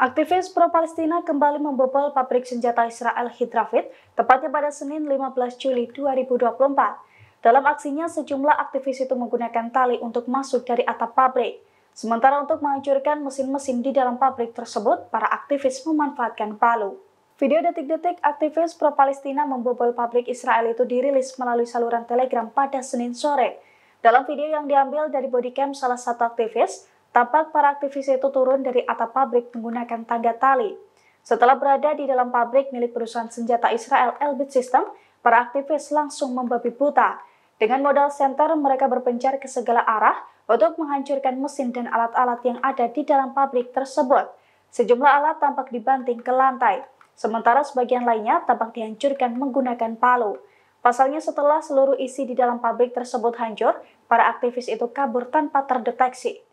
Aktivis pro-Palestina kembali membobol pabrik senjata Israel Hidravit, tepatnya pada Senin 15 Juli 2024. Dalam aksinya, sejumlah aktivis itu menggunakan tali untuk masuk dari atap pabrik. Sementara untuk menghancurkan mesin-mesin di dalam pabrik tersebut, para aktivis memanfaatkan palu. Video detik-detik aktivis pro-Palestina membobol pabrik Israel itu dirilis melalui saluran Telegram pada Senin sore. Dalam video yang diambil dari bodycam salah satu aktivis, tampak para aktivis itu turun dari atap pabrik menggunakan tangga tali. Setelah berada di dalam pabrik milik perusahaan senjata Israel Elbit System, para aktivis langsung membabi buta. Dengan modal senter, mereka berpencar ke segala arah untuk menghancurkan mesin dan alat-alat yang ada di dalam pabrik tersebut. Sejumlah alat tampak dibanting ke lantai, sementara sebagian lainnya tampak dihancurkan menggunakan palu. Pasalnya, setelah seluruh isi di dalam pabrik tersebut hancur, para aktivis itu kabur tanpa terdeteksi.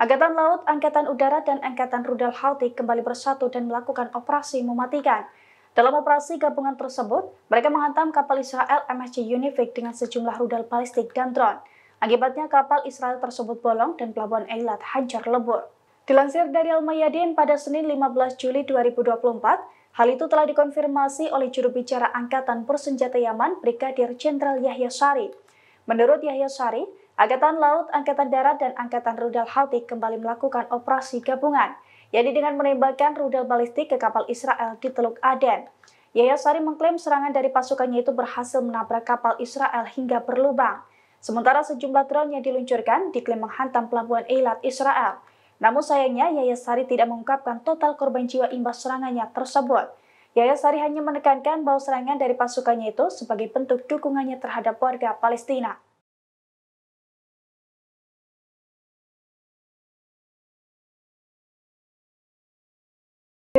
Angkatan Laut, Angkatan Udara, dan Angkatan Rudal Houthi kembali bersatu dan melakukan operasi mematikan. Dalam operasi gabungan tersebut, mereka menghantam kapal Israel MSC UNIFIC dengan sejumlah rudal balistik dan drone. Akibatnya kapal Israel tersebut bolong dan pelabuhan Eilat hancur lebur. Dilansir dari Al-Mayadin pada Senin 15 Juli 2024, hal itu telah dikonfirmasi oleh juru bicara Angkatan Bersenjata Yaman, Brigadir Jenderal Yahya Saree. Menurut Yahya Saree, Angkatan Laut, Angkatan Darat, dan Angkatan Rudal Houthi kembali melakukan operasi gabungan, yaitu dengan menembakkan rudal balistik ke kapal Israel di Teluk Aden. Yahya Saree mengklaim serangan dari pasukannya itu berhasil menabrak kapal Israel hingga berlubang. Sementara sejumlah drone yang diluncurkan diklaim menghantam pelabuhan Eilat Israel. Namun sayangnya, Yahya Saree tidak mengungkapkan total korban jiwa imbas serangannya tersebut. Yahya Saree hanya menekankan bahwa serangan dari pasukannya itu sebagai bentuk dukungannya terhadap warga Palestina.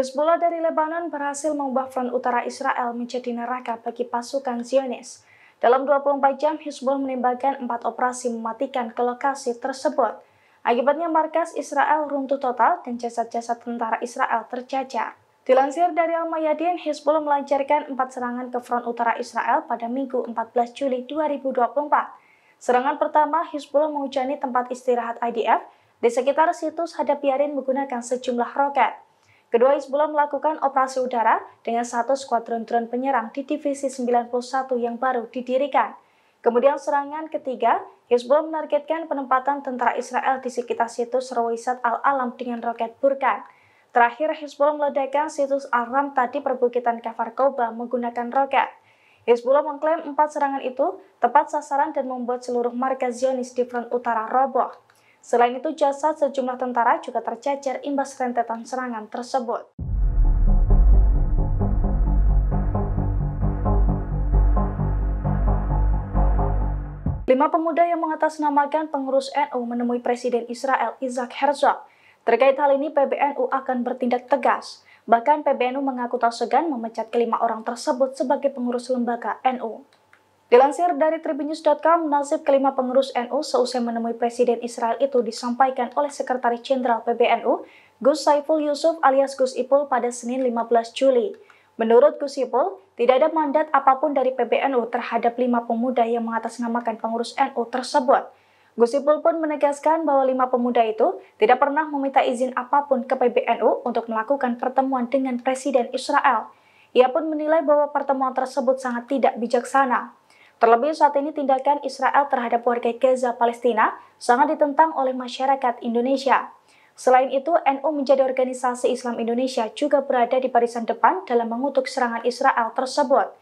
Hizbullah dari Lebanon berhasil mengubah front utara Israel menjadi neraka bagi pasukan Zionis. Dalam 24 jam, Hizbullah menembakkan 4 operasi mematikan ke lokasi tersebut. Akibatnya markas Israel runtuh total dan jasad-jasad tentara Israel terjajar. Dilansir dari Al-Mayadin, Hizbullah melancarkan 4 serangan ke front utara Israel pada Minggu 14 Juli 2024. Serangan pertama, Hizbullah menghujani tempat istirahat IDF di sekitar situs Hadapiarin menggunakan sejumlah roket. Kedua, Hizbullah melakukan operasi udara dengan 1 skuadron drone penyerang di Divisi 91 yang baru didirikan. Kemudian serangan ketiga, Hizbullah menargetkan penempatan tentara Israel di sekitar situs Rawisat Al-Alam dengan roket Burkan. Terakhir, Hizbullah meledakkan situs Al-Ramta di perbukitan Kafar Koba menggunakan roket. Hizbullah mengklaim 4 serangan itu tepat sasaran dan membuat seluruh markas Zionis di front utara roboh. Selain itu, jasad sejumlah tentara juga tercecer imbas rentetan serangan tersebut. Lima pemuda yang mengatasnamakan pengurus NU menemui Presiden Israel Isaac Herzog. Terkait hal ini, PBNU akan bertindak tegas. Bahkan PBNU mengaku tak segan memecat kelima orang tersebut sebagai pengurus lembaga NU. Dilansir dari Tribunnews.com, nasib kelima pengurus NU seusai menemui Presiden Israel itu disampaikan oleh Sekretaris Jenderal PBNU, Gus Saiful Yusuf alias Gus Ipul pada Senin 15 Juli. Menurut Gus Ipul, tidak ada mandat apapun dari PBNU terhadap 5 pemuda yang mengatasnamakan pengurus NU tersebut. Gus Ipul pun menegaskan bahwa 5 pemuda itu tidak pernah meminta izin apapun ke PBNU untuk melakukan pertemuan dengan Presiden Israel. Ia pun menilai bahwa pertemuan tersebut sangat tidak bijaksana. Terlebih saat ini tindakan Israel terhadap warga Gaza Palestina sangat ditentang oleh masyarakat Indonesia. Selain itu, NU menjadi organisasi Islam Indonesia juga berada di barisan depan dalam mengutuk serangan Israel tersebut.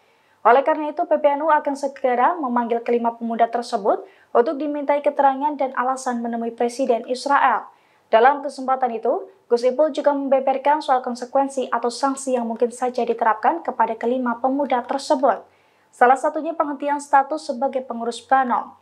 Oleh karena itu, PBNU akan segera memanggil kelima pemuda tersebut untuk dimintai keterangan dan alasan menemui Presiden Israel. Dalam kesempatan itu, Gus Ipul juga membeberkan soal konsekuensi atau sanksi yang mungkin saja diterapkan kepada kelima pemuda tersebut. Salah satunya penghentian status sebagai pengurus BANOM.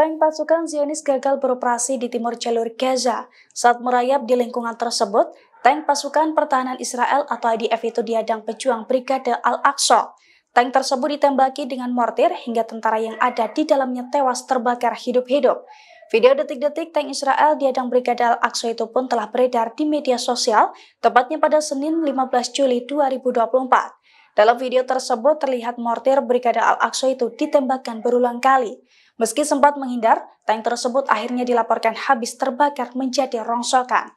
Tank pasukan Zionis gagal beroperasi di timur jalur Gaza. Saat merayap di lingkungan tersebut, tank pasukan pertahanan Israel atau IDF itu dihadang pejuang Brigade Al-Aqsa. Tank tersebut ditembaki dengan mortir hingga tentara yang ada di dalamnya tewas terbakar hidup-hidup. Video detik-detik tank Israel dihadang Brigade Al-Aqsa itu pun telah beredar di media sosial, tepatnya pada Senin 15 Juli 2024. Dalam video tersebut terlihat mortir Brigade Al-Aqsa itu ditembakkan berulang kali. Meski sempat menghindar, tank tersebut akhirnya dilaporkan habis terbakar menjadi rongsokan.